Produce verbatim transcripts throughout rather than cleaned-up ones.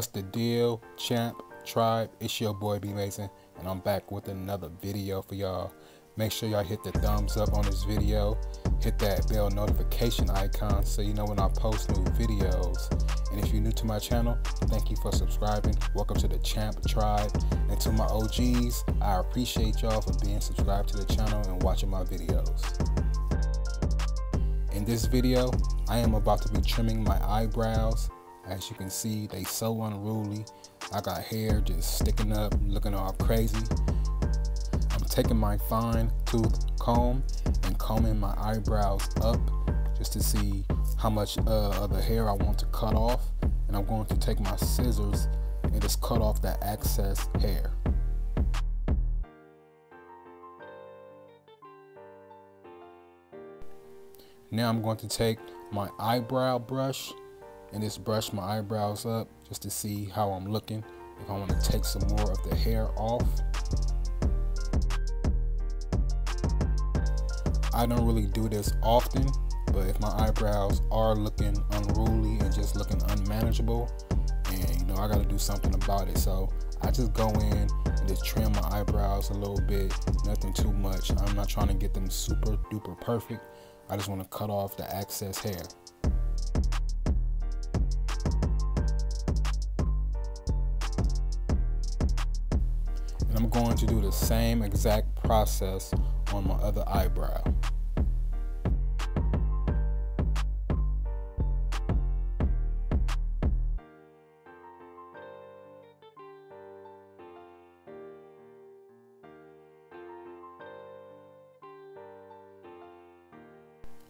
What's the deal, champ, tribe? It's your boy Bmazing, and I'm back with another video for y'all. Make sure y'all hit the thumbs up on this video, hit that bell notification icon so you know when I post new videos. And if you're new to my channel, thank you for subscribing. Welcome to the champ tribe. And to my O Gs, I appreciate y'all for being subscribed to the channel and watching my videos. In this video, I am about to be trimming my eyebrows. As you can see, they so unruly. I got hair just sticking up, looking all crazy. I'm taking my fine tooth comb and combing my eyebrows up just to see how much uh, of the hair I want to cut off. And I'm going to take my scissors and just cut off that excess hair. Now I'm going to take my eyebrow brush and just brush my eyebrows up just to see how I'm looking, if I want to take some more of the hair off. I don't really do this often, but if my eyebrows are looking unruly and just looking unmanageable, and you know, I gotta do something about it, so I just go in and just trim my eyebrows a little bit, nothing too much. I'm not trying to get them super duper perfect. I just want to cut off the excess hair. I'm going to do the same exact process on my other eyebrow.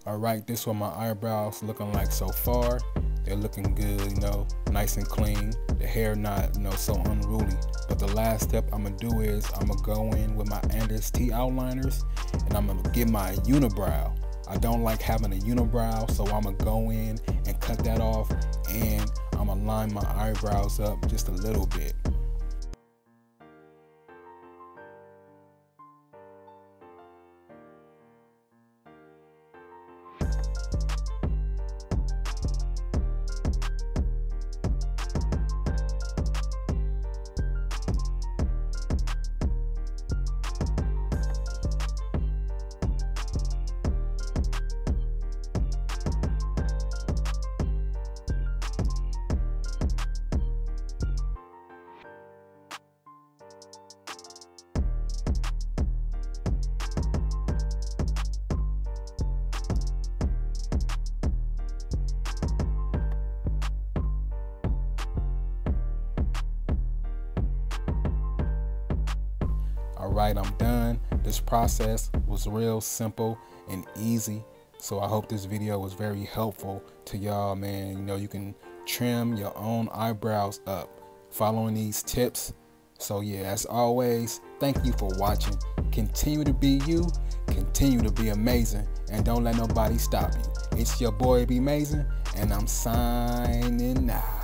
Alright, this is what my eyebrows looking like so far. They're looking good, you know, nice and clean. The hair not, you know, so unruly. But the last step I'm gonna do is I'm gonna go in with my Andis T outliners and I'm gonna get my unibrow. I don't like having a unibrow, so I'm gonna go in and cut that off, and I'm gonna line my eyebrows up just a little bit. Alright, I'm done. This process was real simple and easy, so I hope this video was very helpful to y'all, man. You know, you can trim your own eyebrows up following these tips. So yeah, as always, thank you for watching. Continue to be you, continue to be amazing, and don't let nobody stop you. It's your boy Bmazing, and I'm signing out.